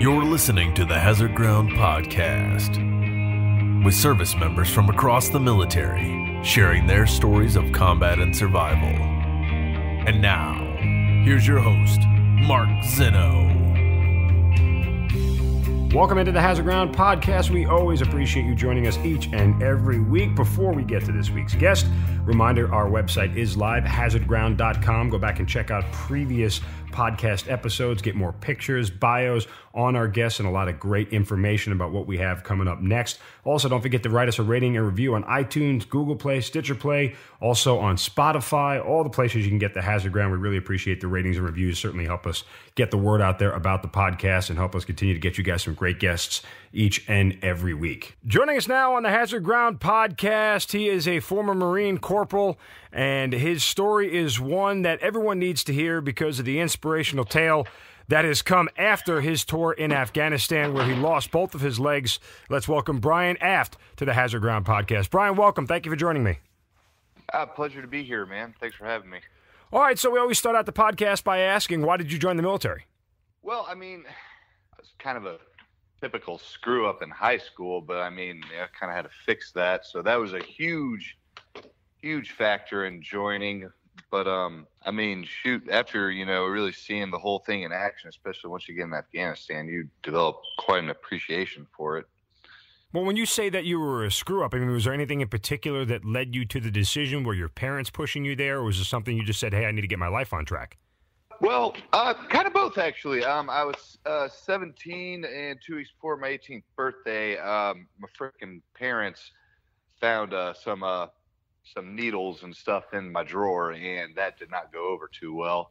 You're listening to the Hazard Ground Podcast, with service members from across the military sharing their stories of combat and survival. And now, here's your host, Mark Zinno. Welcome into the Hazard Ground Podcast. We always appreciate you joining us each and every week. Before we get to this week's guest, reminder, our website is live, hazardground.com. Go back and check out previous podcast episodes, get more pictures, bios on our guests, and a lot of great information about what we have coming up next. Also, don't forget to write us a rating and review on iTunes, Google Play, Stitcher Play, also on Spotify, all the places you can get the Hazard Ground. We really appreciate the ratings and reviews. Certainly help us get the word out there about the podcast and help us continue to get you guys some great guests each and every week. Joining us now on the Hazard Ground Podcast, he is a former Marine corporal, and his story is one that everyone needs to hear because of the inspirational tale that has come after his tour in Afghanistan, where he lost both of his legs. Let's welcome Brian Aft to the Hazard Ground Podcast. Brian, welcome. Thank you for joining me. Pleasure to be here, man. Thanks for having me. All right, so we always start out the podcast by asking, why did you join the military? Well, I mean, it's kind of a typical screw-up in high school, but I mean, I kind of had to fix that. So that was a huge factor in joining. But I mean, shoot, after, you know, really seeing the whole thing in action, especially once you get in Afghanistan, you develop quite an appreciation for it. Well, when you say that you were a screw up, I mean, was there anything in particular that led you to the decision? Were your parents pushing you there, or was it something you just said, hey, I need to get my life on track? Well, kind of both, actually. I was 17, and 2 weeks before my 18th birthday, my freaking parents found some needles and stuff in my drawer, and that did not go over too well.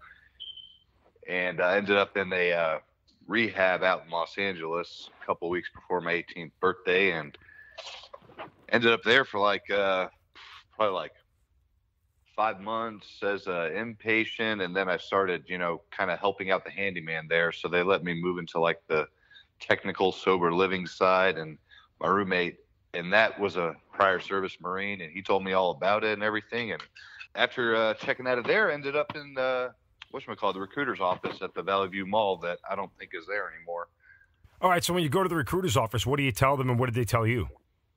And I ended up in a rehab out in Los Angeles a couple of weeks before my 18th birthday, and ended up there for probably 5 months as an inpatient. And then I started, you know, kind of helping out the handyman there. So they let me move into like the technical sober living side, and my roommate, and that was a prior service Marine, and he told me all about it and everything. And after checking out of there, ended up in the recruiter's office at the Valley View Mall that I don't think is there anymore. All right, so when you go to the recruiter's office, what do you tell them, and what did they tell you?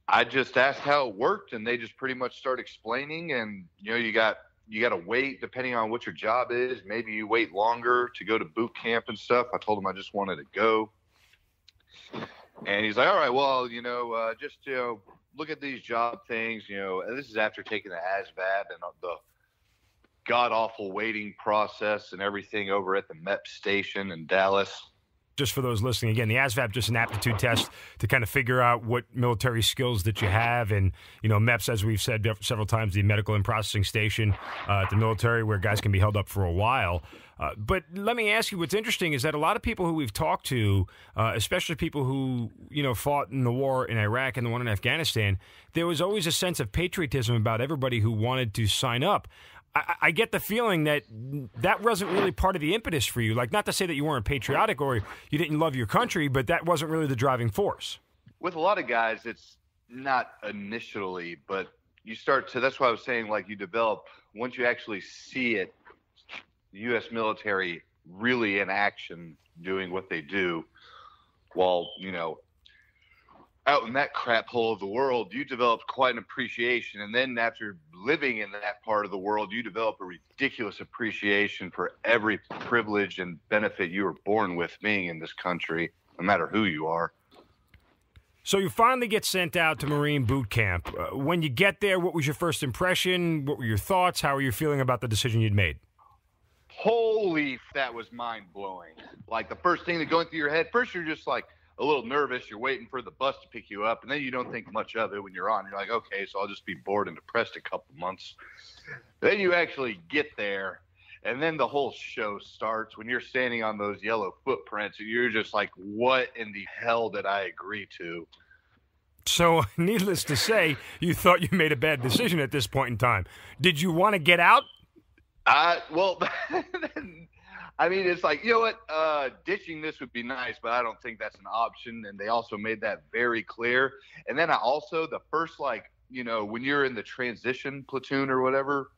I just asked how it worked, and they just pretty much start explaining. And, you know, you got to wait, depending on what your job is. Maybe you wait longer to go to boot camp and stuff. I told him I just wanted to go. And he's like, all right, well, you know, just, you know, look at these job things, you know, and this is after taking the ASVAB and the god-awful waiting process and everything over at the MEPS station in Dallas. Just for those listening, again, the ASVAB, just an aptitude test to kind of figure out what military skills that you have. And, you know, MEPS, as we've said several times, the medical and processing station at the military, where guys can be held up for a while. But let me ask you, what's interesting is that a lot of people who we've talked to, especially people who, you know, fought in the war in Iraq and the one in Afghanistan, there was always a sense of patriotism about everybody who wanted to sign up. I get the feeling that that wasn't really part of the impetus for you. Like, not to say that you weren't patriotic or you didn't love your country, but that wasn't really the driving force. With a lot of guys, it's not initially, but you start to, that's why I was saying, like, you develop, once you actually see it, the U.S. military really in action doing what they do while, you know, out in that crap hole of the world, you developed quite an appreciation. And then after living in that part of the world, you develop a ridiculous appreciation for every privilege and benefit you were born with being in this country, no matter who you are. So you finally get sent out to Marine boot camp. When you get there, what was your first impression? What were your thoughts? How were you feeling about the decision you'd made? Holy, that was mind-blowing. Like, the first thing that going through your head, first you're just like, a little nervous, you're waiting for the bus to pick you up, and then you don't think much of it when you're on. You're like, okay, so I'll just be bored and depressed a couple months. Then you actually get there, and then the whole show starts when you're standing on those yellow footprints, and you're just like, what in the hell did I agree to? So, needless to say, you thought you made a bad decision at this point in time. Did you want to get out? Well, I mean, it's like, you know what, ditching this would be nice, but I don't think that's an option. And they also made that very clear. And then I also, the first, like, you know, when you're in the transition platoon or whatever,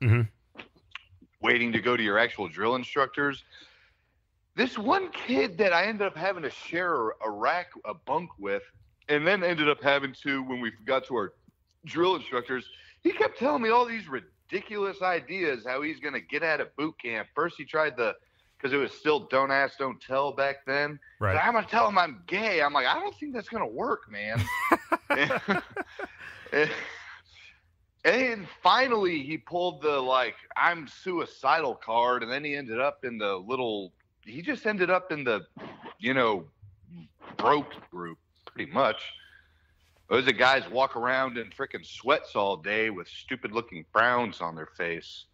waiting to go to your actual drill instructors, This one kid that I ended up having to share a bunk with, and then ended up having to, when we got to our drill instructors, he kept telling me all these ridiculous ideas, how he's going to get out of boot camp. First he tried the, because it was still don't ask, don't tell back then. Right. I'm going to tell him I'm gay. I'm like, I don't think that's going to work, man. And finally he pulled the, like, I'm suicidal card. And then he ended up in the little, he just ended up in the, you know, broke group pretty much. Those are guys walk around in freaking sweats all day with stupid looking frowns on their face.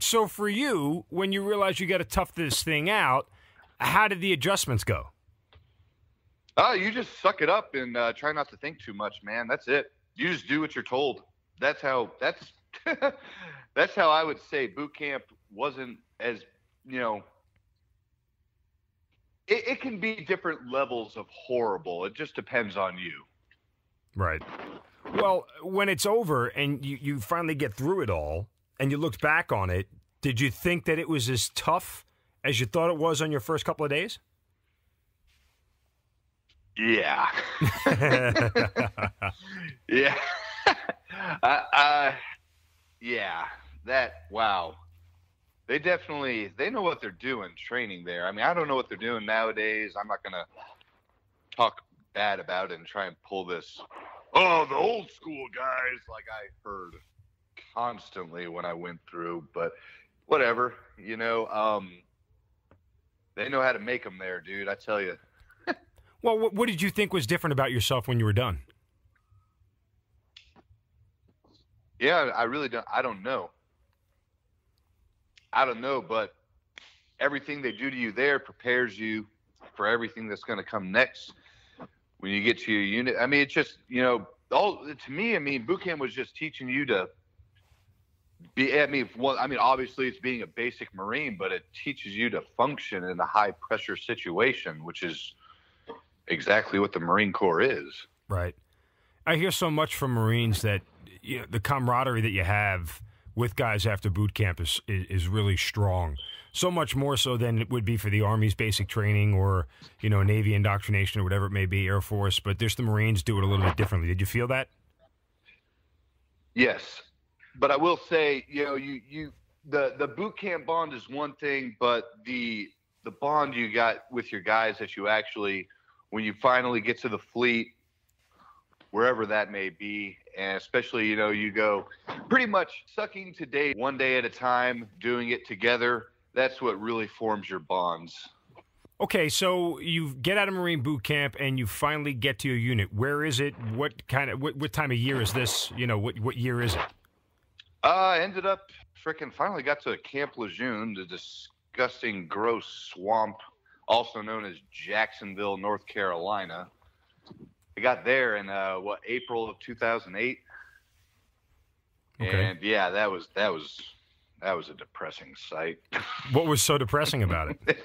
So for you, when you realize you got to tough this thing out, how did the adjustments go? You just suck it up and try not to think too much, man. That's it. You just do what you're told. That's how, that's, that's how I would say boot camp wasn't as, you know, it can be different levels of horrible. It just depends on you. Right. Well, when it's over and you finally get through it all and you looked back on it, did you think that it was as tough as you thought it was on your first couple of days? Yeah. Yeah. Yeah. That, wow. They definitely, they know what they're doing training there. I mean, I don't know what they're doing nowadays. I'm not going to talk bad about it and try and pull this, oh, the old school guys, like I heard constantly when I went through, but whatever, you know, they know how to make them there, dude. I tell you. Well, what did you think was different about yourself when you were done? Yeah, I really don't. I don't know, but everything they do to you there prepares you for everything that's going to come next when you get to your unit. I mean, it's just, you know, all to me, I mean, boot camp was just teaching you to be, I mean, well, I mean, obviously it's being a basic Marine, but it teaches you to function in a high pressure situation, which is exactly what the Marine Corps is. Right. I hear so much from Marines that, you know, the camaraderie that you have with guys after boot camp is really strong, so much more so than it would be for the Army's basic training or, you know, Navy indoctrination or whatever it may be, Air Force, but there's the Marines do it a little bit differently. Did you feel that? Yes, but I will say, you know, the boot camp bond is one thing, but the bond you got with your guys that you actually, when you finally get to the fleet, wherever that may be, and especially, you know, you go pretty much sucking to day, one day at a time, doing it together. That's what really forms your bonds. Okay, so you get out of Marine boot camp and you finally get to your unit. Where is it? What kind of, what time of year is this? You know, what year is it? I ended up freaking finally got to Camp Lejeune, the disgusting, gross swamp, also known as Jacksonville, North Carolina. I got there in, April of 2008. Okay. And yeah, that was a depressing sight. What was so depressing about it?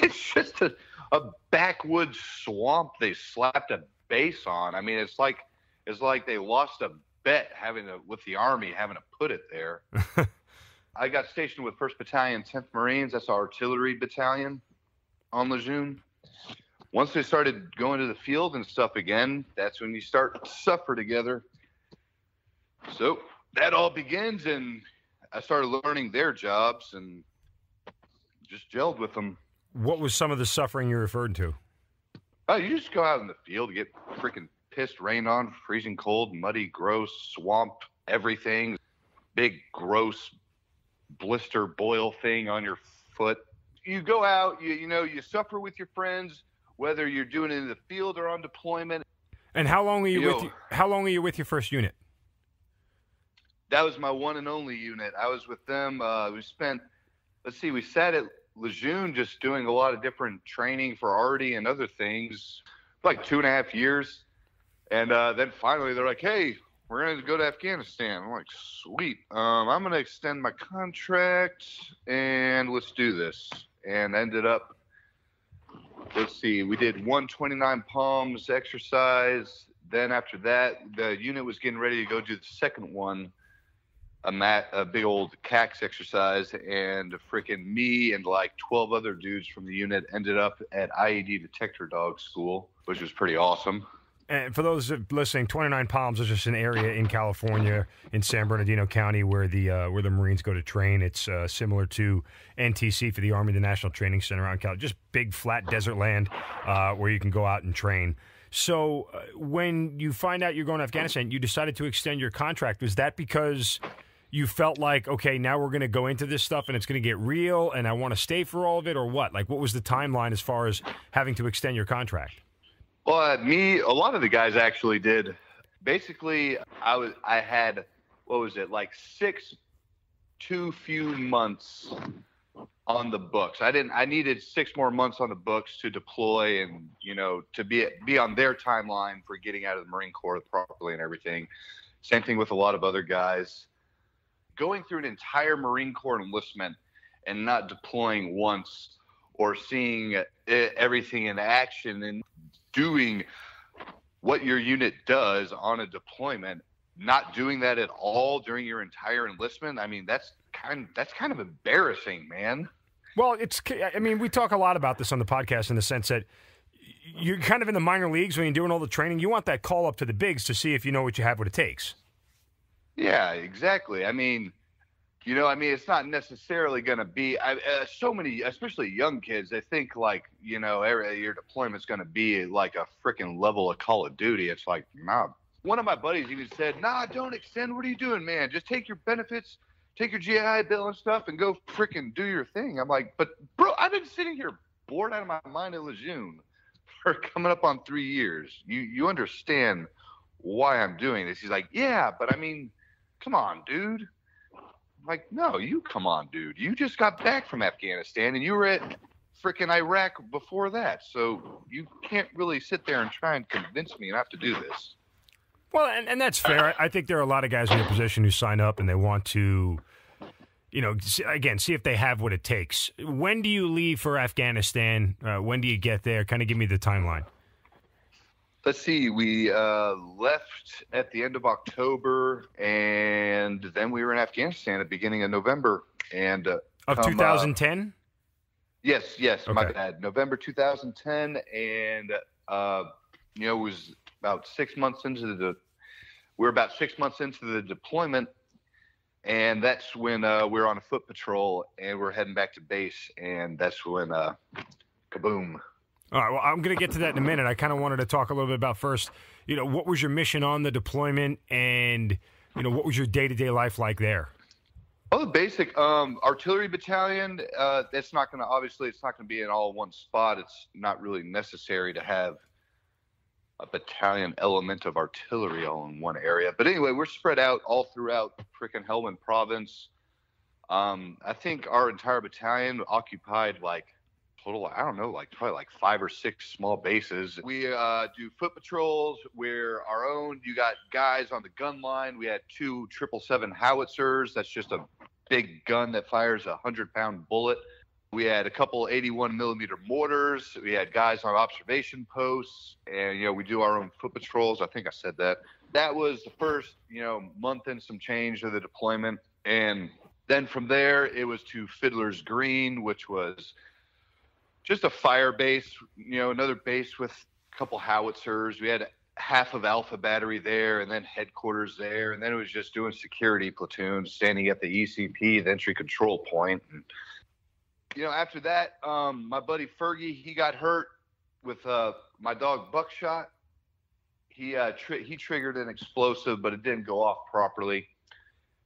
It's just a backwoods swamp. They slapped a base on. I mean, it's like they lost a bet with the Army, having to put it there. I got stationed with 1st Battalion, 10th Marines. That's our artillery battalion on Lejeune. Once they started going to the field and stuff again, that's when you start to suffer together. So that all begins, and I started learning their jobs and just gelled with them. What was some of the suffering you referred to? Oh, you just go out in the field, get freaking pissed, rained on, freezing cold, muddy, gross, swamp, everything. Big, gross blister boil thing on your foot. You go out, you know, you suffer with your friends, whether you're doing it in the field or on deployment. And how long are you with your first unit? That was my one and only unit. I was with them. We sat at Lejeune just doing a lot of different training for Arty and other things, like 2.5 years. And then finally they're like, hey, we're going to go to Afghanistan. I'm like, sweet. I'm going to extend my contract and let's do this. And ended up, let's see, we did 129 palms exercise. Then after that, the unit was getting ready to go do the second one. a big old CAX exercise, and freaking me and like 12 other dudes from the unit ended up at IED Detector Dog School, which was pretty awesome. And for those listening, 29 Palms is just an area in California in San Bernardino County where the Marines go to train. It's similar to NTC for the Army, the National Training Center around California. Just big flat desert land where you can go out and train. So when you find out you're going to Afghanistan, you decided to extend your contract. Was that because you felt like, okay, now we're going to go into this stuff and it's going to get real and I want to stay for all of it, or what? Like, what was the timeline as far as having to extend your contract? Well, a lot of the guys actually did. Basically, I had, what was it, like too few months on the books. I needed 6 more months on the books to deploy and, you know, to be on their timeline for getting out of the Marine Corps properly and everything. Same thing with a lot of other guys. Going through an entire Marine Corps enlistment and not deploying once or seeing everything in action and doing what your unit does on a deployment, not doing that at all during your entire enlistment, I mean, that's kind of embarrassing, man. Well, I mean, we talk a lot about this on the podcast in the sense that you're kind of in the minor leagues when you're doing all the training. You want that call up to the bigs to see if you know what you have, what it takes. Yeah, exactly. I mean, you know, I mean, it's not necessarily going to be so many, especially young kids, they think like, you know, your deployment's going to be like a freaking level of Call of Duty. It's like, nah. One of my buddies even said, nah, don't extend. What are you doing, man? Just take your benefits, take your GI Bill and stuff and go freaking do your thing. I'm like, but bro, I've been sitting here bored out of my mind in Lejeune for coming up on 3 years. You understand why I'm doing this? He's like, yeah, but I mean, come on, dude. I'm like, no, you come on, dude. You just got back from Afghanistan and you were at freaking Iraq before that. So you can't really sit there and try and convince me not to do this. Well, and that's fair. I think there are a lot of guys in your position who sign up and they want to, you know, again, see if they have what it takes. When do you leave for Afghanistan? When do you get there? Kind of give me the timeline. Let's see, we left at the end of October, and then we were in Afghanistan at the beginning of November. And of 2010? Yes, okay. My bad. November 2010, and, you know, it was about 6 months into the deployment, and that's when we were on a foot patrol, and we're heading back to base, and that's when kaboom. All right, well, I'm going to get to that in a minute. I kind of wanted to talk a little bit about first, you know, what was your mission on the deployment and, you know, what was your day-to-day life like there? Oh, the basic artillery battalion, it's not going to be in all one spot. It's not really necessary to have a battalion element of artillery all in one area. But anyway, we're spread out all throughout frickin' Helmand province. I think our entire battalion occupied like total, I don't know, like probably like 5 or 6 small bases. We do foot patrols. We're our own. You got guys on the gun line. We had 2 777 howitzers. That's just a big gun that fires a 100-pound bullet. We had a couple 81-millimeter mortars. We had guys on observation posts, and, you know, we do our own foot patrols. I think I said that. That was the first, you know, month and some change of the deployment. And then from there, it was to Fiddler's Green, which was just a fire base, you know, another base with a couple howitzers. We had half of Alpha Battery there and then headquarters there. And then it was just doing security platoons, standing at the ECP, the entry control point. And, you know, after that, my buddy Fergie, he got hurt with my dog Buckshot. He triggered an explosive, but it didn't go off properly.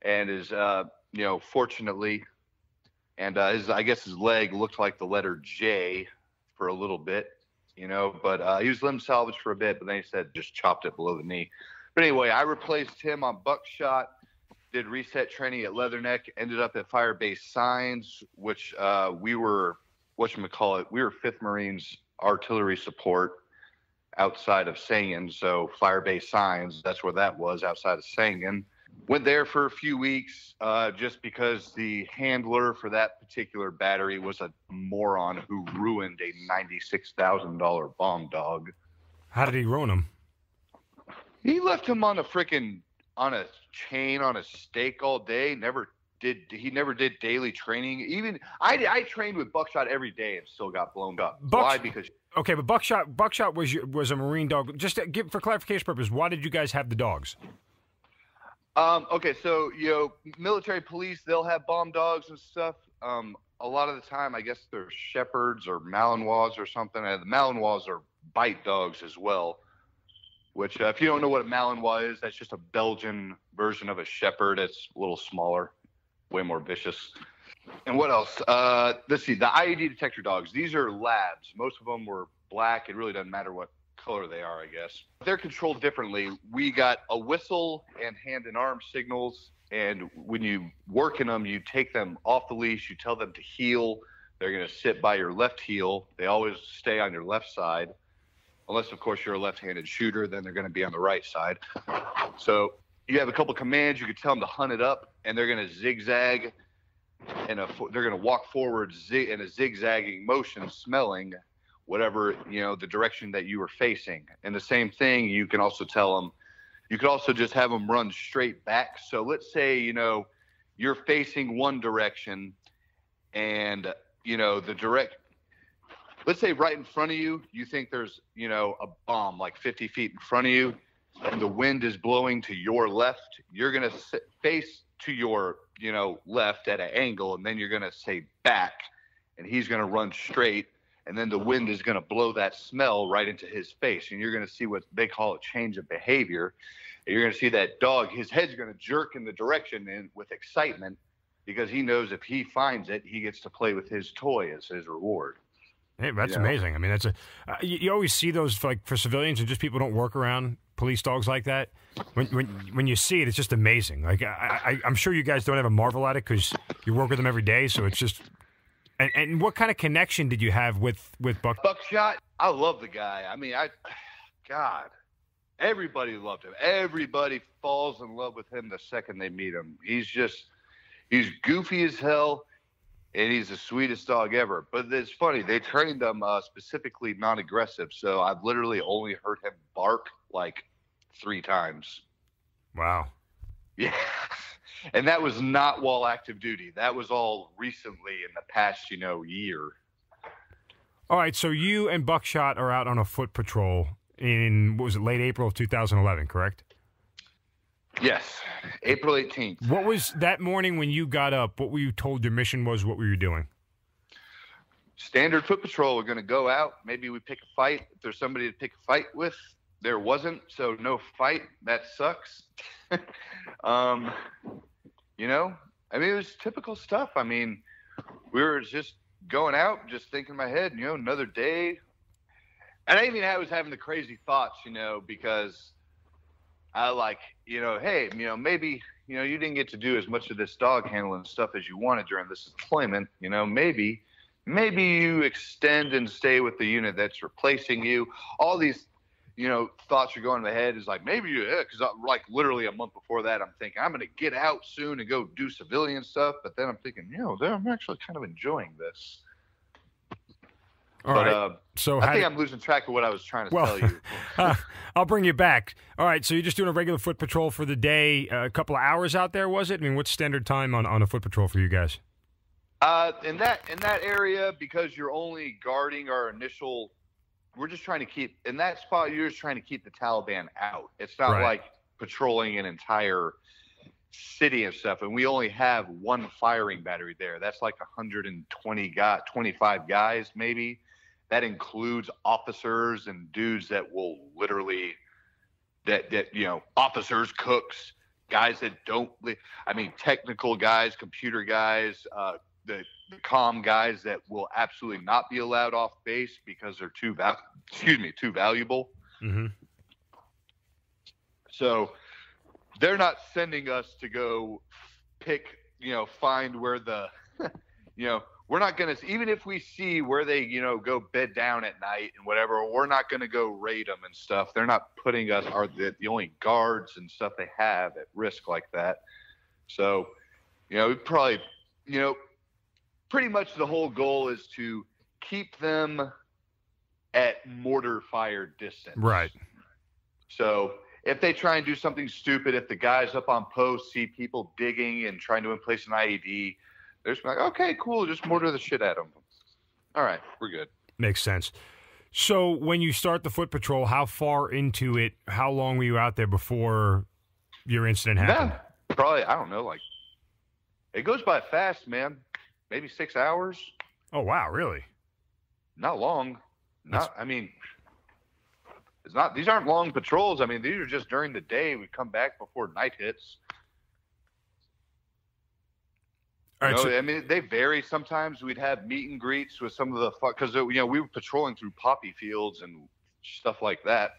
And you know, fortunately... And I guess his leg looked like the letter J for a little bit, you know, but he was limb salvaged for a bit, but then he said just chopped it below the knee. But anyway, I replaced him on Buckshot, did reset training at Leatherneck, ended up at Firebase Signs, which we were, we were 5th Marines artillery support outside of Sangin. So Firebase Signs, that's where that was, outside of Sangin. Went there for a few weeks just because the handler for that particular battery was a moron who ruined a $96,000 bomb dog. How did he ruin him? He left him on a freaking on a chain on a stake all day. He never did daily training. Even I trained with Buckshot every day and still got blown up. Why? Because okay, but Buckshot was a Marine dog. Just to give, for clarification purpose, why did you guys have the dogs? Okay, so you know, military police, they'll have bomb dogs and stuff. A lot of the time, I guess they're shepherds or Malinois or something. The Malinois are bite dogs as well. Which, if you don't know what a Malinois is, that's just a Belgian version of a shepherd. It's a little smaller, way more vicious. And what else? Let's see, the IED detector dogs. These are labs. Most of them were black. It really doesn't matter what color they are, I guess. They're controlled differently. We got a whistle and hand and arm signals. And when you work in them, you take them off the leash. You tell them to heel. They're going to sit by your left heel. They always stay on your left side. Unless, of course, you're a left-handed shooter, then they're going to be on the right side. So you have a couple commands. You can tell them to hunt it up, and they're going to zigzag, and they're going to walk forward in a zigzagging motion, smelling whatever, you know, the direction that you were facing. And the same thing, you can also tell them. You could also just have them run straight back. So let's say, you know, you're facing one direction, and, you know, let's say right in front of you, you think there's, you know, a bomb like 50 feet in front of you, and the wind is blowing to your left. You're going to face to your, you know, left at an angle, and then you're going to say back, and he's going to run straight, and then the wind is going to blow that smell right into his face, and you're going to see what they call a change of behavior. And you're going to see that dog, his head's going to jerk in the direction and with excitement, because he knows if he finds it, he gets to play with his toy as his reward. Hey, that's amazing. I mean, that's you always see those like for civilians and just people don't work around police dogs like that. When you see it, it's just amazing. Like I'm sure you guys don't have a marvel at it because you work with them every day. So it's just. And what kind of connection did you have with Buckshot? I love the guy. I mean, God, everybody loved him. Everybody falls in love with him the second they meet him. He's goofy as hell. And he's the sweetest dog ever. But it's funny, they trained him specifically non-aggressive, so I've literally only heard him bark like 3 times. Wow. Yeah. And that was not while active duty. That was all recently in the past, you know, year. All right, so you and Buckshot are out on a foot patrol in, what was it, late April of 2011, correct? Yes, April 18th. What was that morning when you got up? What were you told your mission was? What were you doing? Standard foot patrol. We're going to go out. Maybe we pick a fight. If there's somebody to pick a fight with, there wasn't. So no fight. That sucks. You know, I mean, it was typical stuff. I mean, we were just going out, just thinking in my head, you know, another day. And I was having the crazy thoughts, you know, because I like, you know, hey, you know, maybe, you know, you didn't get to do as much of this dog handling stuff as you wanted during this deployment. You know, maybe you extend and stay with the unit that's replacing you. All these, you know, thoughts are going in my head is like, maybe you, because like literally a month before that, I'm thinking I'm going to get out soon and go do civilian stuff. But then I'm thinking, you know, I'm actually kind of enjoying this. All right. So I think I'm losing track of what I was trying to tell you. I'll bring you back. All right. So you're just doing a regular foot patrol for the day, a couple of hours out there, was it? I mean, what's standard time on a foot patrol for you guys? In that area, because you're only guarding our initial, we're just trying to keep in that spot. You're just trying to keep the Taliban out. It's not like patrolling an entire city and stuff. And we only have one firing battery there. That's like 25 guys, maybe. That includes officers and dudes that will literally, you know, officers, cooks, guys that don't, I mean, technical guys, computer guys, the comm guys that will absolutely not be allowed off base because they're too valuable. Mm-hmm. So they're not sending us to go pick, you know, find where the, you know, we're not going to, even if we see where they, you know, go bed down at night and whatever, we're not going to go raid them and stuff. They're not putting us, the only guards and stuff they have, at risk like that. So, you know, we probably, you know, pretty much the whole goal is to keep them at mortar fire distance. Right. So if they try and do something stupid, if the guys up on post see people digging and trying to place an IED, they're just like, okay, cool, just mortar the shit at them. All right, we're good. Makes sense. So when you start the foot patrol, how far into it, how long were you out there before your incident happened? Yeah, probably, I don't know, like, it goes by fast, man. Maybe 6 hours. Oh, wow, really? Not long. These aren't long patrols. I mean, these are just during the day. We come back before night hits. All right, I mean, they vary. Sometimes we'd have meet and greets with some of the because we were patrolling through poppy fields and stuff like that.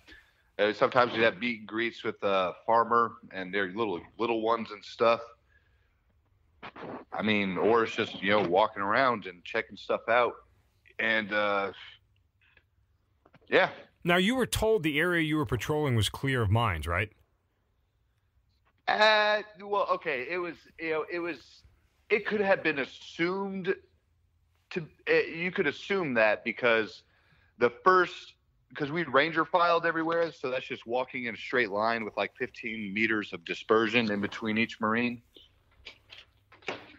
Sometimes we'd have meet and greets with the farmer and their little ones and stuff. I mean, or it's just walking around and checking stuff out, and yeah. Now, you were told the area you were patrolling was clear of mines, right? Well, okay. It was, it could have been assumed you could assume that because we ranger filed everywhere. So that's just walking in a straight line with like 15 meters of dispersion in between each Marine.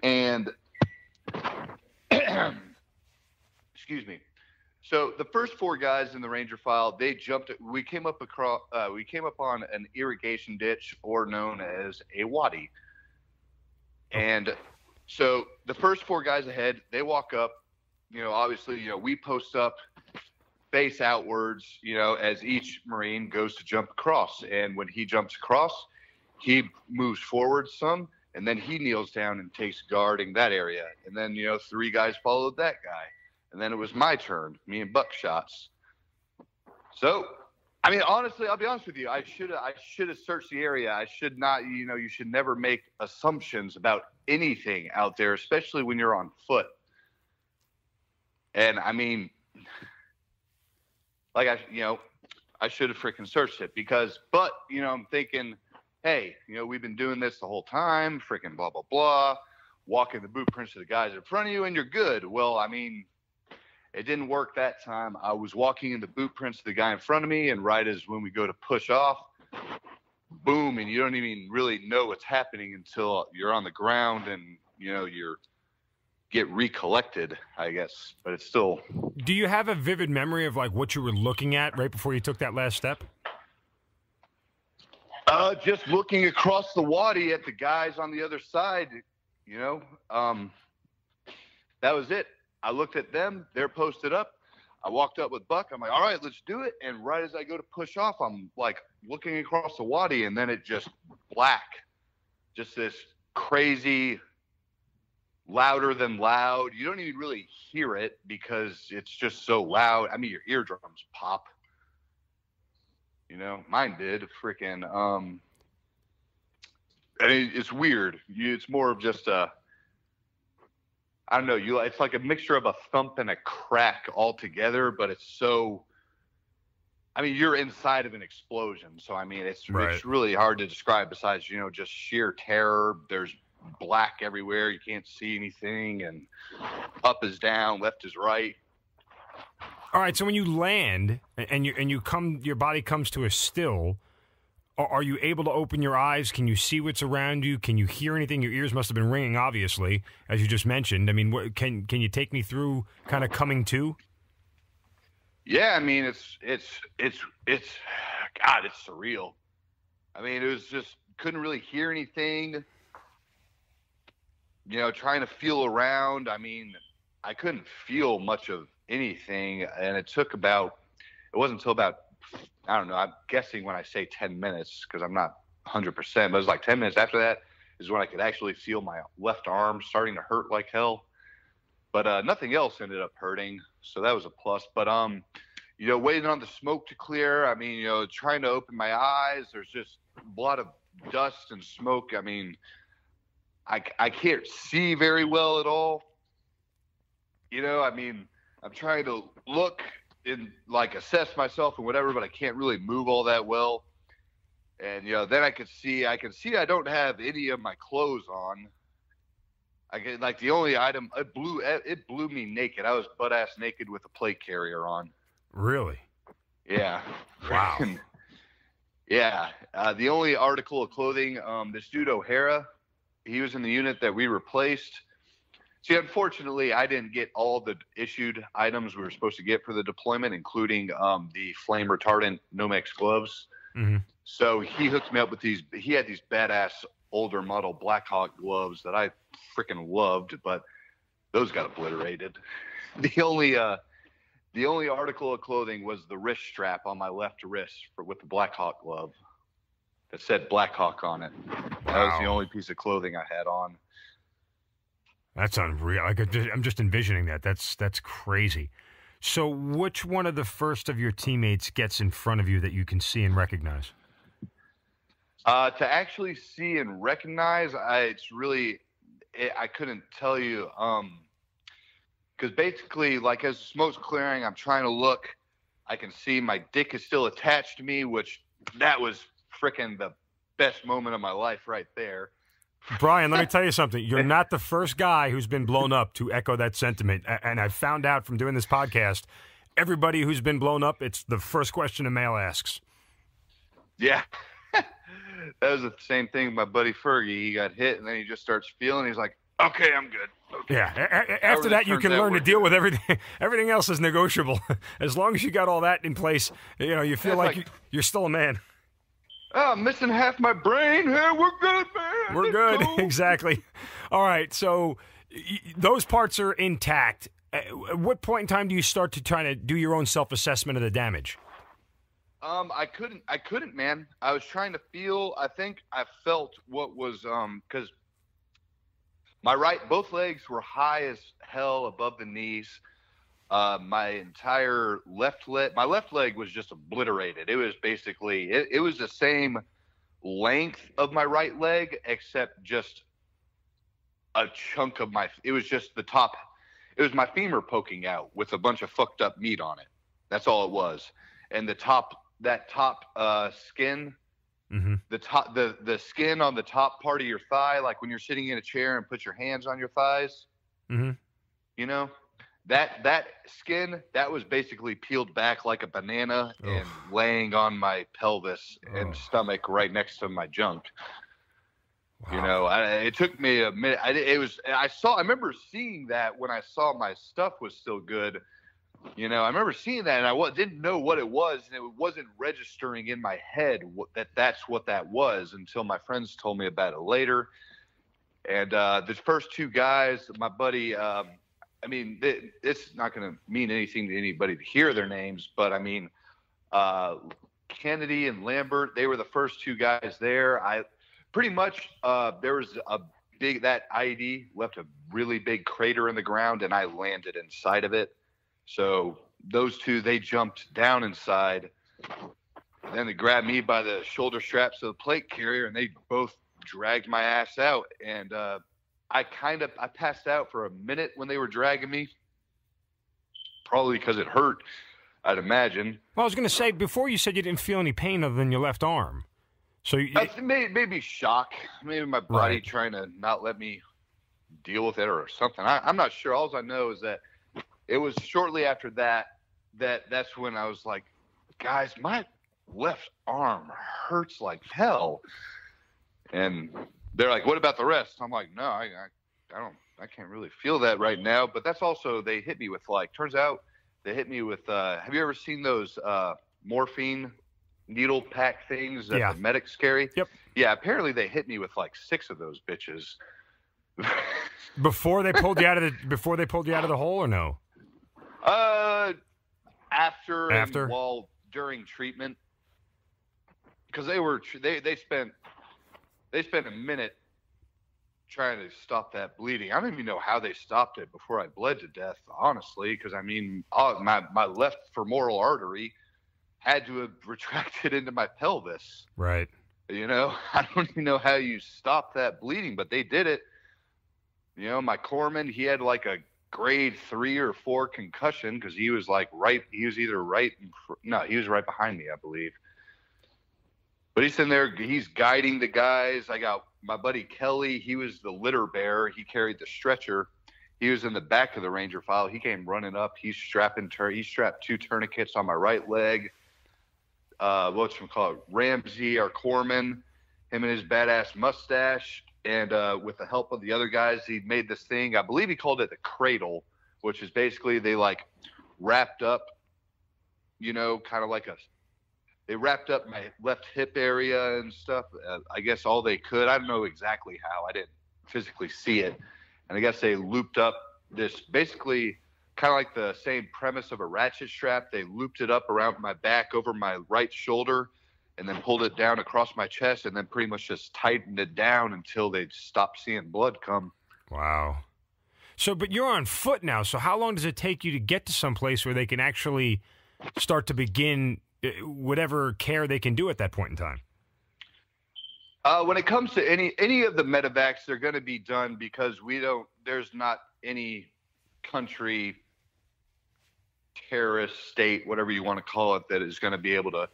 And excuse me. So the first four guys in the ranger file, they jumped. We came up on an irrigation ditch, or known as a wadi. And so the first four guys ahead, they walk up. Obviously, we post up, face outwards. As each Marine goes to jump across, and when he jumps across, he moves forward some, and then he kneels down and takes guard in that area. And then three guys followed that guy. And then it was my turn, me and Buckshots. So, I mean, honestly, I'll be honest with you. I should have searched the area. I should not, you should never make assumptions about anything out there, especially when you're on foot. And I mean, like I should have freaking searched it because I'm thinking, hey, we've been doing this the whole time, freaking blah, blah, blah, walking the boot prints of the guys in front of you and you're good. Well, I mean, it didn't work that time. I was walking in the boot prints of the guy in front of me, and right as when we go to push off, boom, and you don't even really know what's happening until you're on the ground and, you get recollected, I guess, but it's still. Do you have a vivid memory of, like, what you were looking at right before you took that last step? Just looking across the wadi at the guys on the other side, that was it. I looked at them. They're posted up. I walked up with Buck. I'm like, all right, let's do it. And right as I go to push off, I'm like looking across the wadi, and then it just black. Just this crazy, louder than loud. You don't even really hear it because it's just so loud. I mean, your eardrums pop. Mine did. Freaking. I mean, it's weird. It's more of just a. I don't know. It's like a mixture of a thump and a crack all together, but it's so. I mean, you're inside of an explosion, so I mean, it's really hard to describe. Besides, just sheer terror. There's black everywhere. You can't see anything, and up is down, left is right. All right. So when you land and your body comes to a still. Are you able to open your eyes? Can you see what's around you? Can you hear anything? Your ears must have been ringing, obviously, as you just mentioned. I mean, can you take me through kind of coming to? Yeah, I mean, it's God, it's surreal. I mean, it was just couldn't really hear anything. Trying to feel around. I mean, I couldn't feel much of anything, and it wasn't until about. I don't know. I'm guessing when I say 10 minutes, because I'm not 100%, but it was like 10 minutes after that is when I could actually feel my left arm starting to hurt like hell. But nothing else ended up hurting, so that was a plus. But, waiting on the smoke to clear, I mean, trying to open my eyes. There's just a lot of dust and smoke. I mean, I can't see very well at all. I mean, I'm trying to look and like assess myself and whatever, but I can't really move all that well. And then I can see I don't have any of my clothes on. I get like the only item it blew me naked. I was butt ass naked with a plate carrier on. Really? Yeah. Wow. Yeah. The only article of clothing, this dude O'Hara, he was in the unit that we replaced. See, unfortunately, I didn't get all the issued items we were supposed to get for the deployment, including the flame retardant Nomex gloves. Mm-hmm. So he hooked me up with these. He had these badass older model Blackhawk gloves that I freaking loved, but those got obliterated. The only article of clothing was the wrist strap on my left wrist with the Blackhawk glove that said Blackhawk on it. Wow. That was the only piece of clothing I had on. That's unreal. I'm just envisioning that. That's crazy. So which one of the first of your teammates gets in front of you that you can see and recognize? To actually see and recognize, I couldn't tell you. Because basically, like, as the smoke's clearing, I'm trying to look. I can see my dick is still attached to me, which that was freaking the best moment of my life right there. Brian, let me tell you something. You're not the first guy who's been blown up to echo that sentiment. And I found out from doing this podcast, everybody who's been blown up, it's the first question a male asks. Yeah. That was the same thing with my buddy Fergie. He got hit, and then he just starts feeling. He's like, okay, I'm good. Okay. Yeah. After that, you can learn to deal with everything. Everything else is negotiable. As long as you got all that in place, you know, you feel like you're still a man. Oh, I'm missing half my brain here. We're good, man. We're good. Go. Exactly. All right. So those parts are intact. At what point in time do you start to try to do your own self-assessment of the damage? I couldn't, man. I was trying to feel, I think I felt what was, cause my both legs were high as hell above the knees. My entire left leg was just obliterated. It was basically, it was the same length of my right leg, except just a chunk of it was just the top. It was my femur poking out with a bunch of fucked up meat on it. That's all it was. And that top skin, mm-hmm. the skin on the top part of your thigh, like when you're sitting in a chair and put your hands on your thighs, mm-hmm. you know? That skin, that was basically peeled back like a banana Oof. And laying on my pelvis and stomach right next to my junk. Wow. You know, it took me a minute. I remember seeing that when I saw my stuff was still good. You know, I remember seeing that, and I didn't know what it was, and it wasn't registering in my head that's what that was until my friends told me about it later. And the first two guys, my buddy... I mean, it's not going to mean anything to anybody to hear their names, but I mean, Kennedy and Lambert, they were the first two guys there. I pretty much, there was that IED left a really big crater in the ground, and I landed inside of it. So those two, they jumped down inside. Then they grabbed me by the shoulder straps of the plate carrier, and they both dragged my ass out. And, I passed out for a minute when they were dragging me, probably because it hurt, I'd imagine. Well, I was going to say, before you said you didn't feel any pain other than your left arm. So maybe shock, maybe my body right. trying to not let me deal with it or something. I'm not sure. All I know is that it was shortly after that's when I was like, guys, my left arm hurts like hell. And... they're like, what about the rest? I'm like, no, I can't really feel that right now. But that's also, they hit me with have you ever seen those morphine needle pack things that the medics carry? Yep. Yeah, apparently they hit me with like 6 of those bitches. Before they pulled you out of the hole or no? After? And while during treatment. Because they spent a minute trying to stop that bleeding. I don't even know how they stopped it before I bled to death, honestly, because, I mean, my left femoral artery had to have retracted into my pelvis. Right. You know, I don't even know how you stop that bleeding, but they did it. You know, my corpsman, he had like a grade 3 or 4 concussion because he was like he was right behind me, I believe. But he's in there, he's guiding the guys. I got my buddy Kelly, he was the litter bearer. He carried the stretcher. He was in the back of the Ranger file. He came running up. He strapped 2 tourniquets on my right leg. Ramsey, our corpsman, him and his badass mustache. And with the help of the other guys, he made this thing. I believe he called it the cradle, which is basically they like wrapped up, you know, kind of like a, they wrapped up my left hip area and stuff. I guess all they could. I don't know exactly how. I didn't physically see it. And I guess they looped up this basically kind of like the same premise of a ratchet strap. They looped it up around my back over my right shoulder and then pulled it down across my chest and then pretty much just tightened it down until they stopped seeing blood come. Wow. So, but you're on foot now. So how long does it take you to get to some place where they can actually start to begin whatever care they can do at that point in time? When it comes to any of the medevacs, they're going to be done because we don't, there's not any country, terrorist state, whatever you want to call it, that is going to be able to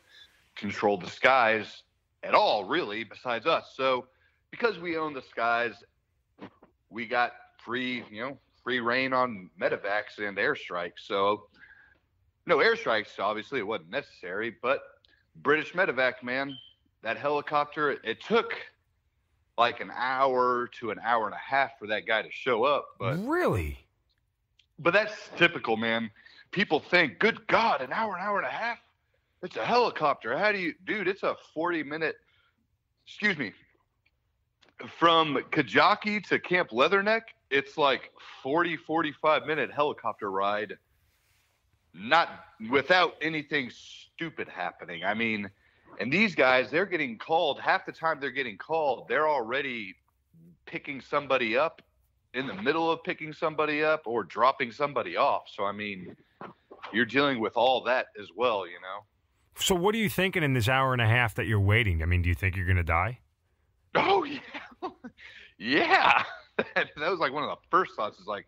control the skies at all, really, besides us. So because we own the skies, we got free reign on medevacs and airstrikes. So no airstrikes, obviously it wasn't necessary, but British medevac, man, that helicopter, it took like an hour to an hour and a half for that guy to show up. But really? But that's typical, man. People think, good God, an hour and a half? It's a helicopter. How do you, dude, it's a 40-minute, excuse me, from Kajaki to Camp Leatherneck, it's like 45-minute helicopter ride, not without anything stupid happening. I mean, and these guys, they're getting called. Half the time they're getting called, they're already picking somebody up, in the middle of picking somebody up or dropping somebody off. So, I mean, you're dealing with all that as well, you know? So what are you thinking in this hour and a half that you're waiting? I mean, do you think you're going to die? Oh, yeah. Yeah. That was like one of the first thoughts is like,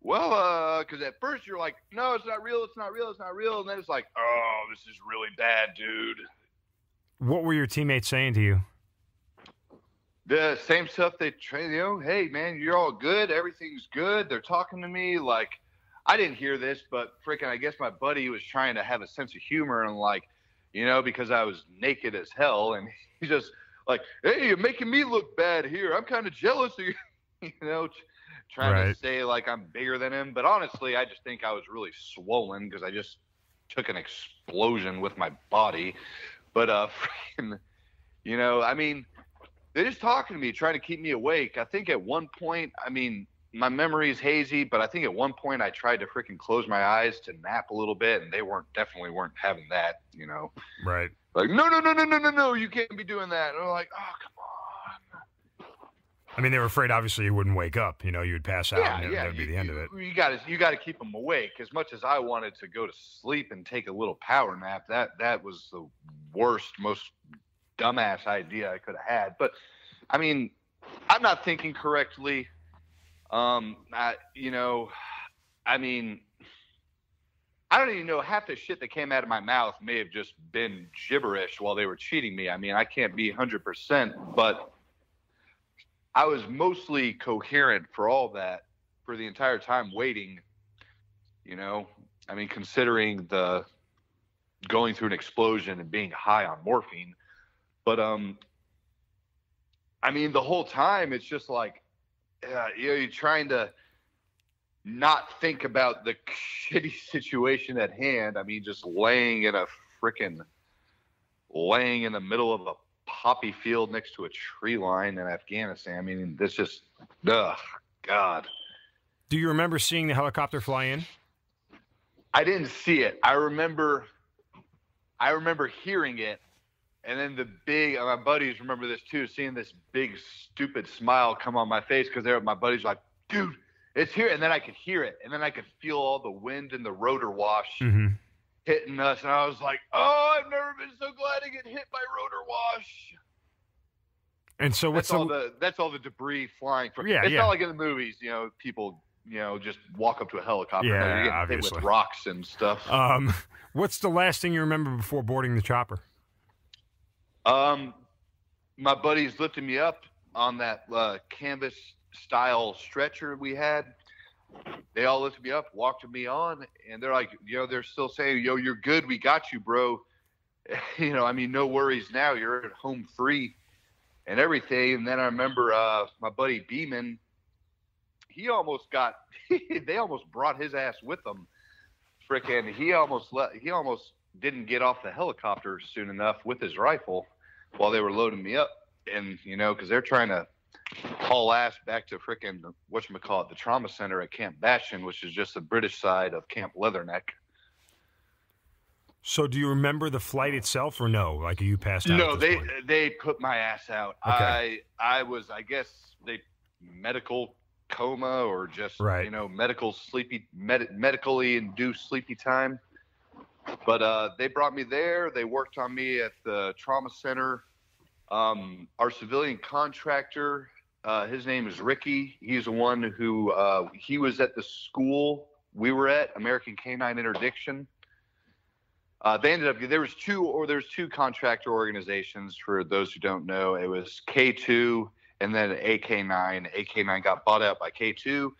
well, because at first you're like, no, it's not real. It's not real. It's not real. And then it's like, oh, this is really bad, dude. What were your teammates saying to you? The same stuff they train, you know, hey, man, you're all good. Everything's good. They're talking to me like, I didn't hear this, but freaking, I guess my buddy was trying to have a sense of humor and like, you know, because I was naked as hell. And he's just like, hey, you're making me look bad here. I'm kind of jealous of you, you know, trying right. to say like I'm bigger than him. But honestly, I just think I was really swollen because I just took an explosion with my body. But, freaking, you know, I mean, they're just talking to me, trying to keep me awake. I think at one point, I mean, my memory is hazy, but I think at one point I tried to freaking close my eyes to nap a little bit, and they definitely weren't having that, you know. Right. Like, no, you can't be doing that. And they're like, oh, come on. I mean, they were afraid, obviously, you wouldn't wake up. You know, you would pass out, and that would be the end of it. You got to keep them awake. As much as I wanted to go to sleep and take a little power nap, that was the worst, most dumbass idea I could have had. But I mean, I'm not thinking correctly. I don't even know, half the shit that came out of my mouth may have just been gibberish while they were cheating me. I mean, I can't be 100%, but I was mostly coherent for all that, for the entire time waiting, you know, I mean, considering the going through an explosion and being high on morphine. But, I mean, the whole time, it's just like, you're trying to not think about the shitty situation at hand. I mean, just laying in the middle of a poppy field next to a tree line in Afghanistan. I mean, this just, ugh, God. Do you remember seeing the helicopter fly in? I didn't see it. I remember hearing it. And then my buddies remember this too, seeing this big, stupid smile come on my face because my buddies were like, dude, it's here. And then I could hear it. And then I could feel all the wind and the rotor wash hitting us. And I was like, oh, I've never been so glad to get hit by rotor wash. And so that's all the debris flying from. Yeah, it's not like in the movies, you know, people, you know, just walk up to a helicopter. Yeah, and they're getting hit with rocks and stuff. What's the last thing you remember before boarding the chopper? My buddies lifted me up on that canvas style stretcher we had. They all lifted me up, walked me on, and they're like, you know, they're still saying, yo, you're good. We got you, bro. you know, I mean, no worries now. You're at home free and everything. And then I remember my buddy Beeman, he almost got – they almost brought his ass with them. Frickin' he almost didn't get off the helicopter soon enough with his rifle while they were loading me up. And, you know, because they're trying to haul ass back to frickin' whatchamacallit, the trauma center at Camp Bastion, which is just the British side of Camp Leatherneck. So do you remember the flight itself or no? Like, you passed out? No, they put my ass out. Okay. I was, I guess, they medical coma or just, right, you know, medically induced sleepy time. But they brought me there. They worked on me at the trauma center. Our civilian contractor, his name is Ricky. He's the one who, he was at the school we were at, American Canine Interdiction. They ended up, there's two contractor organizations. For those who don't know, it was K2 and then AK9. AK9 got bought out by K2.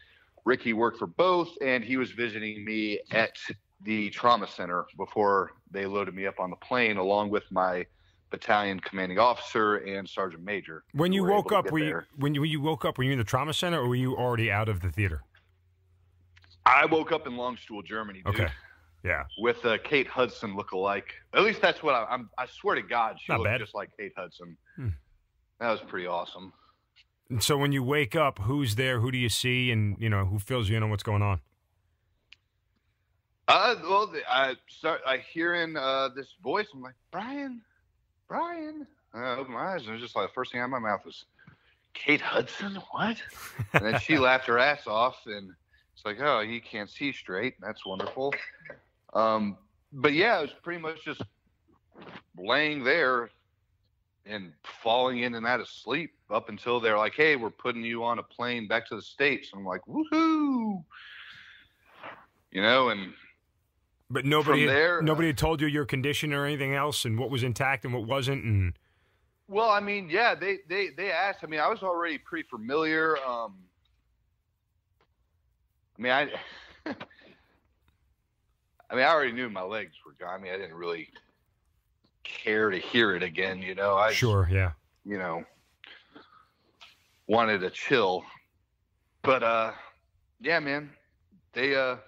Ricky worked for both, and he was visiting me at the trauma center before they loaded me up on the plane, along with my battalion commanding officer and sergeant major. When you woke up, were you in the trauma center, or were you already out of the theater? I woke up in Longstuhl, Germany, dude. Okay. Yeah, with a Kate Hudson lookalike. At least that's what I'm. I swear to God, she looked just like Kate Hudson. Hmm. That was pretty awesome. And so when you wake up, who's there? Who do you see? And, you know, who fills you in on what's going on? Well, I hear in this voice. I'm like, Brian. And I open my eyes, and it was just like the first thing out of my mouth was, Kate Hudson? What? And then she laughed her ass off, and it's like, oh, he can't see straight. That's wonderful. But yeah, it was pretty much just laying there and falling in and out of sleep up until they're like, hey, we're putting you on a plane back to the States. I'm like, woohoo, you know. And but nobody had told you your condition or anything else, and what was intact and what wasn't. And well, I mean, yeah, they asked. I mean, I was already pretty familiar. I already knew my legs were gone. I mean, I didn't really care to hear it again, you know. You know, wanted a chill. But, yeah, man, I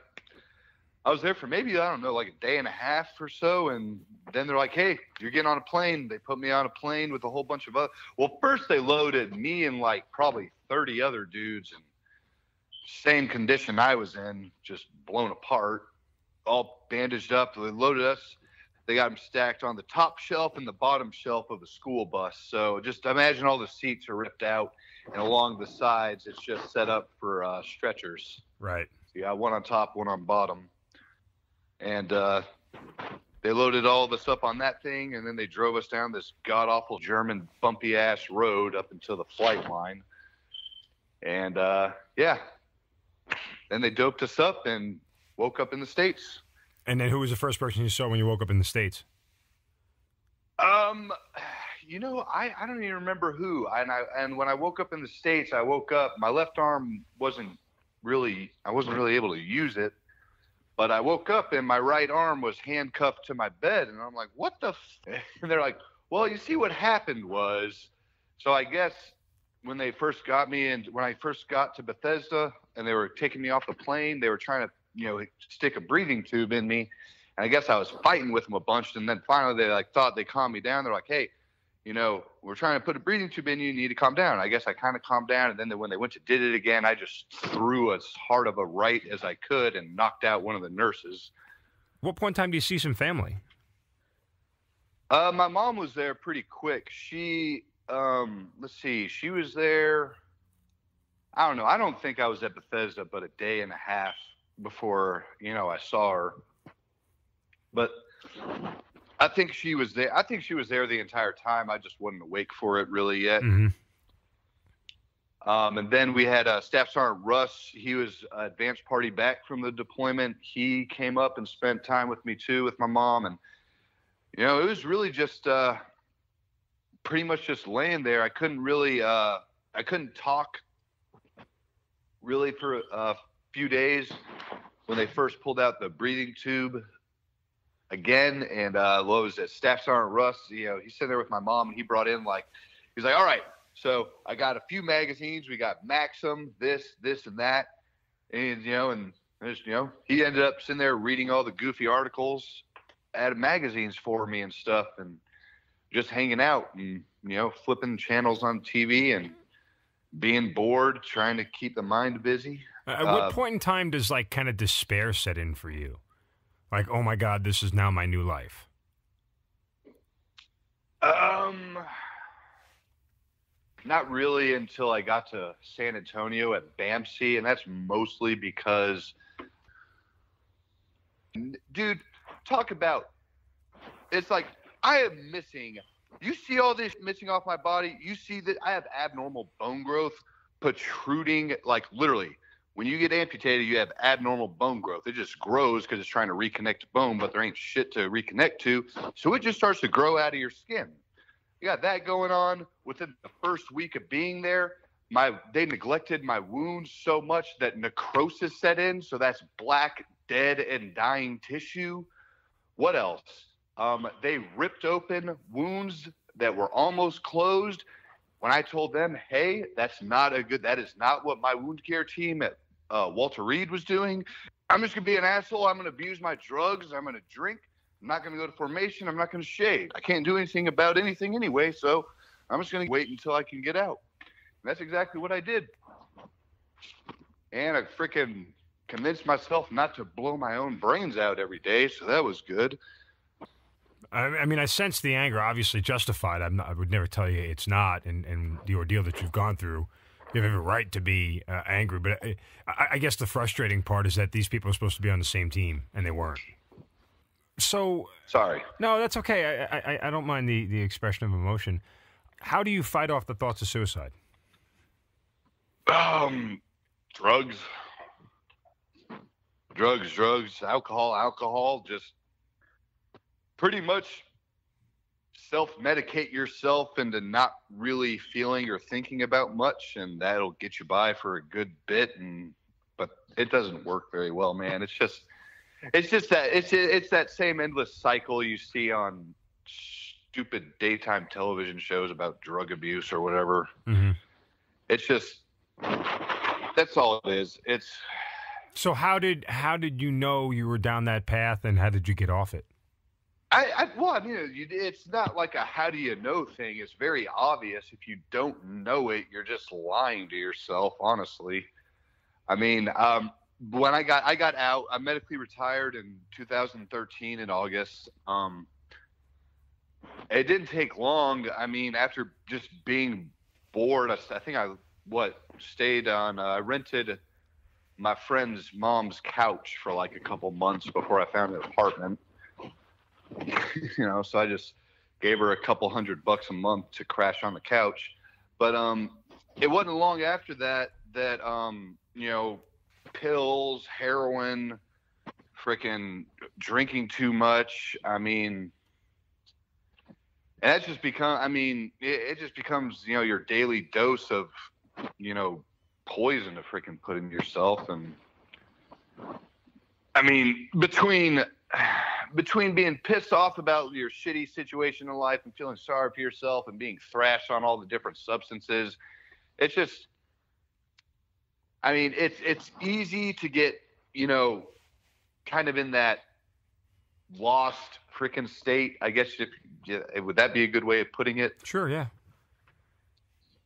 was there for maybe, I don't know, like a day and a half or so, and then they're like, hey, you're getting on a plane. They put me on a plane with a whole bunch of other – well, first they loaded me and, like, probably 30 other dudes, and same condition I was in, just blown apart. All bandaged up. They loaded us. They got them stacked on the top shelf and the bottom shelf of a school bus. So just imagine all the seats are ripped out, and along the sides it's just set up for stretchers. Right. So yeah, one on top, one on bottom. And they loaded all of us up on that thing, and then they drove us down this god-awful German bumpy-ass road up until the flight line. And, yeah, then they doped us up and woke up in the States. And then who was the first person you saw when you woke up in the States? You know, I don't even remember who. And when I woke up in the States, I woke up, my left arm wasn't really able to use it, but I woke up and my right arm was handcuffed to my bed, and I'm like, what the f-? And they're like, well, you see what happened was, so I guess when they first got me and when I first got to Bethesda and they were taking me off the plane, they were trying to, you know, stick a breathing tube in me, and I guess I was fighting with them a bunch, and then finally they like thought they calmed me down. They're like, hey, you know, we're trying to put a breathing tube in you, you need to calm down. And I guess I kind of calmed down, and then when they went to did it again, I just threw as hard of a right as I could and knocked out one of the nurses. What point in time do you see some family? My mom was there pretty quick. She she was there, I don't know, I don't think I was at Bethesda but a day and a half before, you know, I saw her. But I think she was there. I think she was there the entire time. I just wasn't awake for it really yet. Mm-hmm. And then we had Staff Sergeant Russ. He was advanced party back from the deployment. He came up and spent time with me too, with my mom. And, you know, it was really just pretty much just laying there. I couldn't really, I couldn't talk really for few days when they first pulled out the breathing tube. again. And what was it? Staff Sergeant Russ, you know, he's sitting there with my mom, and he brought in, like, he's like, all right, so I got a few magazines. We got Maxim, this, and that. And, you know, he ended up sitting there reading all the goofy articles at magazines for me and stuff, and just hanging out and, you know, flipping channels on TV and being bored, trying to keep the mind busy. At what point in time does, like, kind of despair set in for you? Like, oh my God, this is now my new life. Not really until I got to San Antonio at BAMC, and that's mostly because, dude, talk about, it's like, I am missing, you see all this missing off my body, you see that I have abnormal bone growth protruding, like, literally, when you get amputated, you have abnormal bone growth. It just grows because it's trying to reconnect bone, but there ain't shit to reconnect to, so it just starts to grow out of your skin. You got that going on. Within the first week of being there, they neglected my wounds so much that necrosis set in, so that's black, dead, and dying tissue. What else? They ripped open wounds that were almost closed. When I told them, hey, that is not what my wound care team at Walter Reed was doing. I'm just going to be an asshole. I'm going to abuse my drugs. I'm going to drink. I'm not going to go to formation. I'm not going to shave. I can't do anything about anything anyway, so I'm just going to wait until I can get out. And that's exactly what I did. And I freaking convinced myself not to blow my own brains out every day, so that was good. I mean, I sense the anger, obviously justified. I would never tell you it's not, and the ordeal that you've gone through. You have every right to be angry, but I guess the frustrating part is that these people are supposed to be on the same team, and they weren't. So sorry. No, that's okay. I don't mind the expression of emotion. How do you fight off the thoughts of suicide? Drugs. Drugs, alcohol, just pretty much self-medicate yourself into not really feeling or thinking about much, and that'll get you by for a good bit, but it doesn't work very well, man. It's that same endless cycle you see on stupid daytime television shows about drug abuse or whatever. Mm-hmm. It's just, that's all it is. So how did you know you were down that path, and how did you get off it? It's not like a how do you know thing. It's very obvious. If you don't know it, you're just lying to yourself, honestly. I mean, when I got out, I medically retired in 2013 in August. It didn't take long. I mean, after just being bored, I rented my friend's mom's couch for like a couple months before I found an apartment. You know, so I just gave her a couple $100 a month to crash on the couch. But it wasn't long after that you know, pills, heroin, freaking drinking too much. I mean, and that's just become, I mean, it just becomes, you know, your daily dose of, you know, poison to freaking put in yourself. And I mean, between being pissed off about your shitty situation in life and feeling sorry for yourself and being thrashed on all the different substances, it's just, I mean, it's easy to get, you know, kind of in that lost freaking state, I guess. Would that be a good way of putting it? Sure, yeah.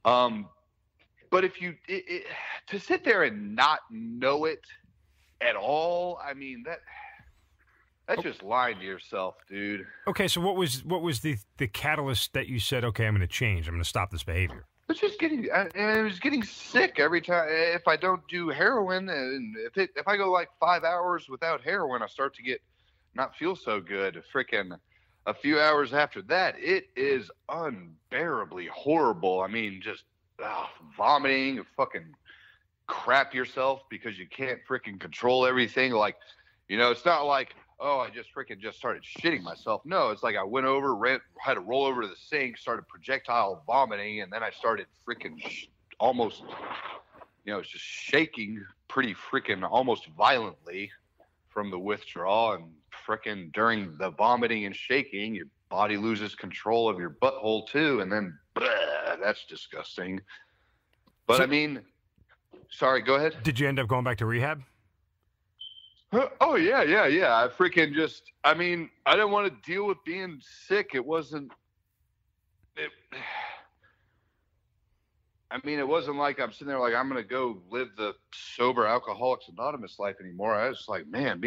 But if you to sit there and not know it at all, I mean, that's just lying to yourself, dude. Okay, so what was the catalyst that you said, okay, I'm going to change, I'm going to stop this behavior? It's just getting sick every time. If I don't do heroin, and if I go like 5 hours without heroin, I start to not feel so good. Freaking a few hours after that, it is unbearably horrible. I mean, just vomiting, fucking crap yourself because you can't freaking control everything. Like, you know, it's not like, oh, I just freaking just started shitting myself. No, it's like I went over, had to roll over to the sink, started projectile vomiting, and then I started freaking almost, you know, it's just shaking pretty freaking almost violently from the withdrawal, and frickin' during the vomiting and shaking, your body loses control of your butthole too, and then bleh, that's disgusting. But so, I mean, sorry, go ahead. Did you end up going back to rehab? Oh, yeah. I freaking just, I mean, I didn't want to deal with being sick. It wasn't like I'm sitting there like I'm going to go live the sober Alcoholics Anonymous life anymore. I was just like, man,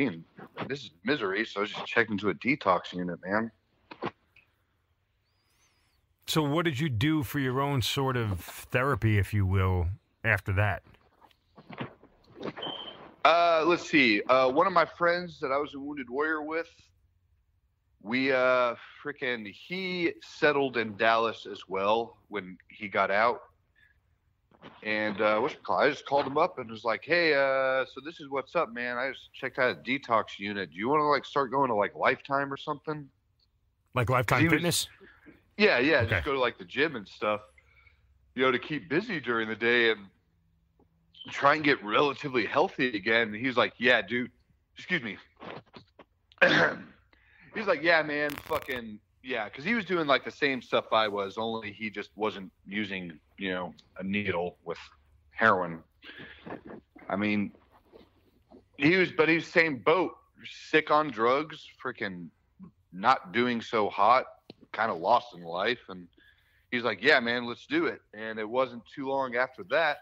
this is misery. So I was just checked into a detox unit, man. So what did you do for your own sort of therapy, if you will, after that? Let's see. One of my friends that I was a Wounded Warrior with, he settled in Dallas as well when he got out. And I just called him up and was like, hey, so this is what's up, man. I just checked out a detox unit. Do you want to start going to Lifetime or something? Like Lifetime Fitness? Yeah. Okay. Just go to the gym and stuff, to keep busy during the day and try and get relatively healthy again. And he's like, yeah, dude, excuse me. He's like, yeah, man, fucking, yeah. 'Cause he was doing the same stuff I was, only he just wasn't using, a needle with heroin. I mean, he was same boat, sick on drugs, freaking not doing so hot, kind of lost in life. And he's like, yeah, man, let's do it. And it wasn't too long after that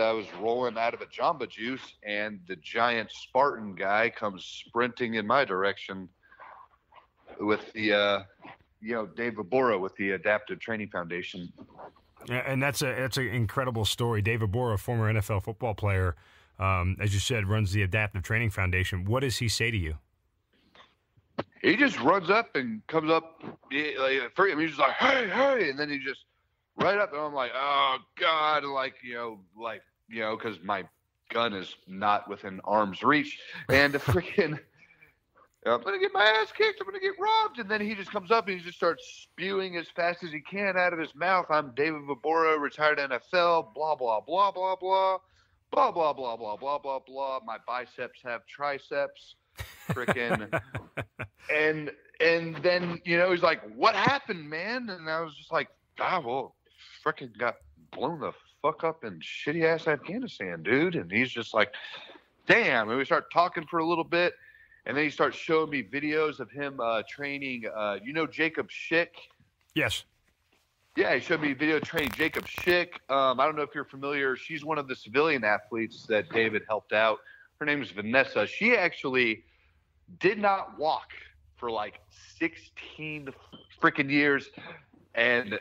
I was rolling out of a Jamba Juice, and the giant Spartan guy comes sprinting in my direction with the, Dave Vobora with the Adaptive Training Foundation. And that's an incredible story. Dave Vobora, former NFL football player, as you said, runs the Adaptive Training Foundation. What does he say to you? He just runs up and comes up. He's just like, hey, and then he just right up, and I'm like, oh God, because my gun is not within arm's reach, and the freaking. I'm going to get my ass kicked. I'm going to get robbed. And then he just comes up and he just starts spewing as fast as he can out of his mouth. I'm David Vobora, retired NFL, blah, blah, blah, blah, blah, blah, blah, blah, blah, blah, blah, blah. My biceps have triceps. Frickin'. And then, he's like, what happened, man? And I was just like, frickin' got blown the fuck up in shitty ass Afghanistan, dude. And he's just like, damn. And we start talking for a little bit. And then he starts showing me videos of him training, Jacob Schick? Yes. Yeah, he showed me a video training Jacob Schick. I don't know if you're familiar. She's one of the civilian athletes that David helped out. Her name is Vanessa. She actually did not walk for 16 freaking years. And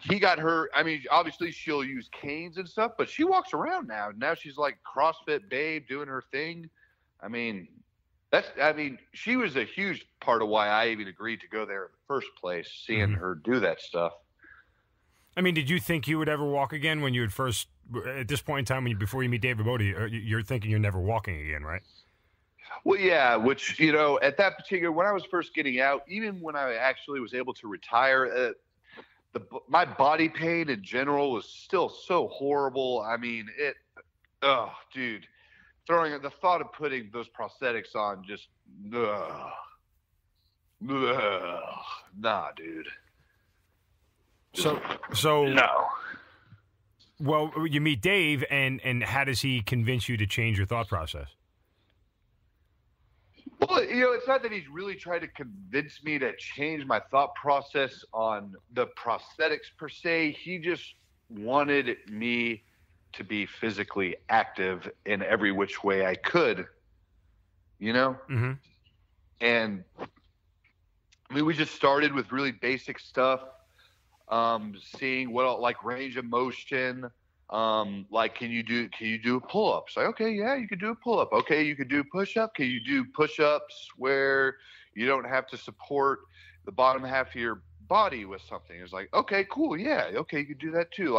he got her. I mean, obviously she'll use canes and stuff, but she walks around now. Now she's CrossFit babe doing her thing. I mean... she was a huge part of why I even agreed to go there in the first place, seeing mm-hmm. her do that stuff. I mean, did you think you would ever walk again when you had first, at this point in time, before you meet David Vobora, you're thinking you're never walking again, right? Well, yeah, which, at that particular, when I was first getting out, even when I actually was able to retire, my body pain in general was still so horrible. I mean, dude. The thought of putting those prosthetics on just, nah, dude. So no. Well, you meet Dave, and how does he convince you to change your thought process? Well, it's not that he's really tried to convince me to change my thought process on the prosthetics per se. He just wanted me to be physically active in every which way I could, Mm-hmm. And I mean, we just started with really basic stuff, seeing what range of motion, can you do a pull-up? It's like, okay, yeah, you could do a pull-up. Okay, you could do a push-up. Can you do push-ups where you don't have to support the bottom half of your body with something? It's like, okay, cool, yeah, okay, you could do that too.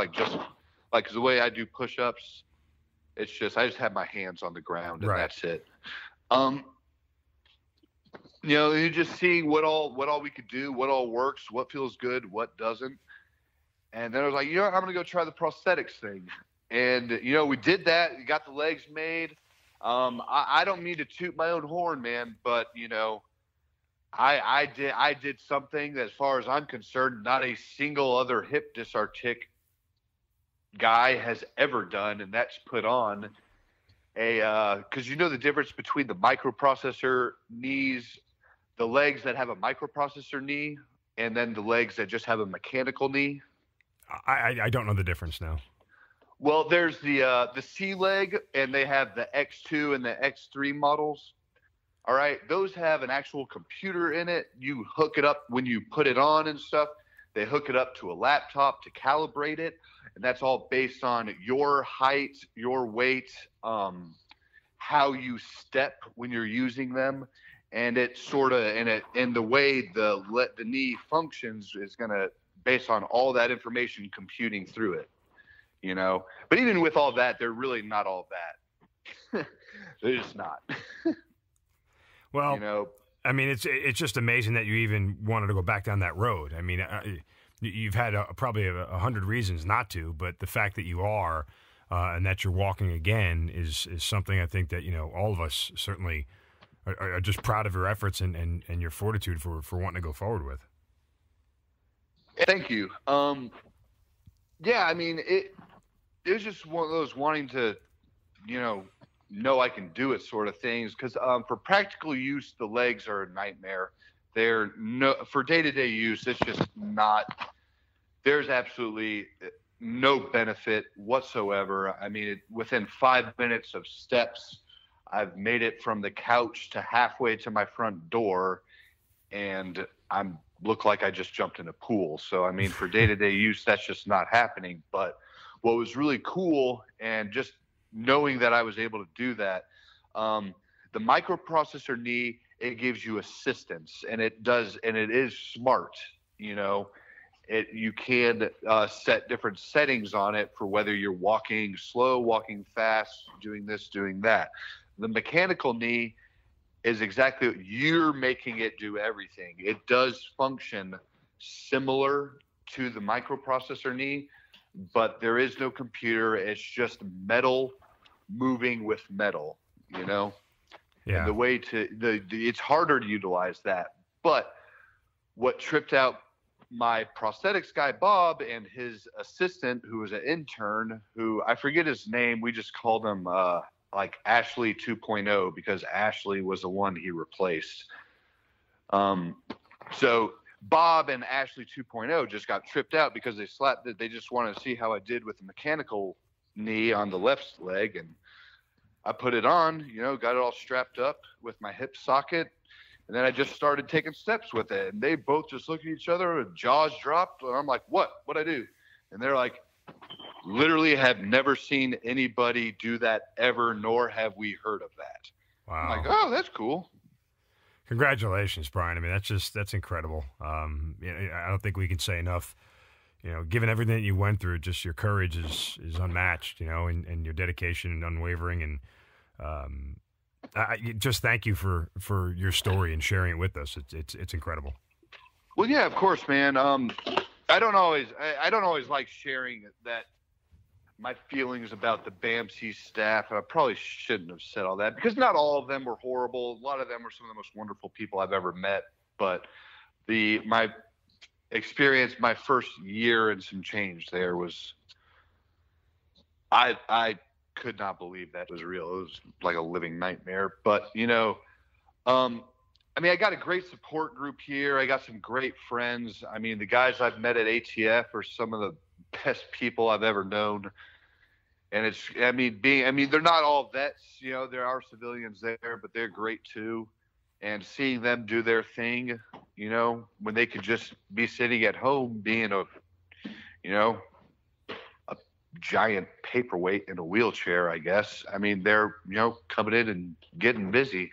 Because the way I do push-ups, it's just I just have my hands on the ground and right. That's it. You're just seeing what all we could do, what all works, what feels good, what doesn't. And then I was like, I'm going to go try the prosthetics thing. And we did that. We got the legs made. I don't mean to toot my own horn, man, but you know, I did something that, as far as I'm concerned, not a single other hip disartic guy has ever done, and that's put on a because you know the difference between the microprocessor knees, the legs that have a microprocessor knee, and then the legs that just have a mechanical knee. I don't know the difference now. Well, there's the C leg, and they have the X2 and the X3 models. All right, those have an actual computer in it. You hook it up when you put it on and stuff. They hook it up to a laptop to calibrate it, and that's all based on your height, your weight, how you step when you're using them, and it sort of and the way the knee functions is gonna based on all that information computing through it. You know, but even with all that, they're really not all that. They're just not. Well, you know, I mean, it's just amazing that you even wanted to go back down that road. I mean, you've had probably 100 reasons not to, but the fact that you are and that you're walking again is something I think that, you know, all of us certainly are just proud of your efforts and your fortitude for wanting to go forward with. Thank you. Yeah, I mean, it was just one of those wanting to, you know I can do it sort of things. Because for practical use, the legs are a nightmare. They're for day-to-day use, it's just not. There's absolutely no benefit whatsoever. I mean, within 5 minutes of steps, I've made it from the couch to halfway to my front door, and I'm look like I just jumped in a pool. So, I mean, for day-to-day use, that's just not happening. But what was really cool, and just knowing that I was able to do that, the microprocessor knee, it gives you assistance, and it does, and it is smart. You know, you can set different settings on it for whether you're walking slow, walking fast, doing this, doing that. The mechanical knee is exactly what you're making it do everything. It does function similar to the microprocessor knee, but there is no computer. It's just metal moving with metal, you know? Yeah. And the way to it's harder to utilize that. But what tripped out my prosthetics guy, Bob, and his assistant, who was an intern, who I forget his name. We just called him, like Ashley 2.0, because Ashley was the one he replaced. So Bob and Ashley 2.0 just got tripped out because they slapped it. They just wanted to see how I did with the mechanical knee on the left leg. And I put it on, you know, got it all strapped up with my hip socket. And then I just started taking steps with it. And they both just looked at each other with jaws dropped. And I'm like, what? What'd I do? And they're like, literally have never seen anybody do that ever, nor have we heard of that. Wow. I'm like, oh, that's cool. Congratulations, Brian. I mean, that's incredible. I don't think we can say enough, you know, given everything that you went through, just your courage is unmatched, you know, and your dedication and unwavering. And I just thank you for your story and sharing it with us. It's incredible. Well, yeah, of course, man. I don't always like sharing that, my feelings about the BAMC staff, and I probably shouldn't have said all that, because not all of them were horrible. A lot of them were some of the most wonderful people I've ever met. But my experience, my first year and some change there was, I could not believe that was real. It was like a living nightmare. But, you know, I mean, I got a great support group here. I got some great friends. I mean, the guys I've met at ATF are some of the best people I've ever known. And it's, they're not all vets, you know, there are civilians there, but they're great too. And seeing them do their thing, you know, when they could just be sitting at home being a giant paperweight in a wheelchair, I guess. I mean, they're, you know, coming in and getting busy.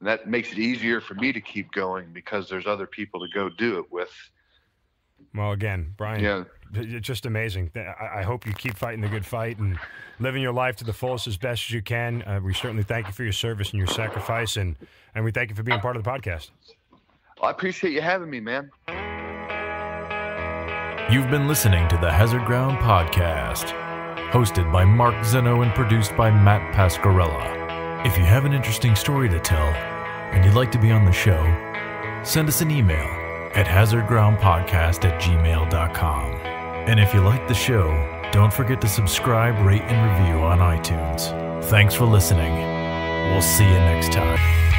And that makes it easier for me to keep going because there's other people to go do it with. Well, again, Brian, yeah. It's just amazing. I hope you keep fighting the good fight and living your life to the fullest as best as you can. We certainly thank you for your service and your sacrifice, and we thank you for being part of the podcast. I appreciate you having me, man. You've been listening to the Hazard Ground Podcast. hosted by Mark Zinno and produced by Matt Pasquarella. If you have an interesting story to tell and you'd like to be on the show, send us an email at hazardgroundpodcast@gmail.com. And if you like the show, don't forget to subscribe, rate, and review on iTunes. Thanks for listening. We'll see you next time.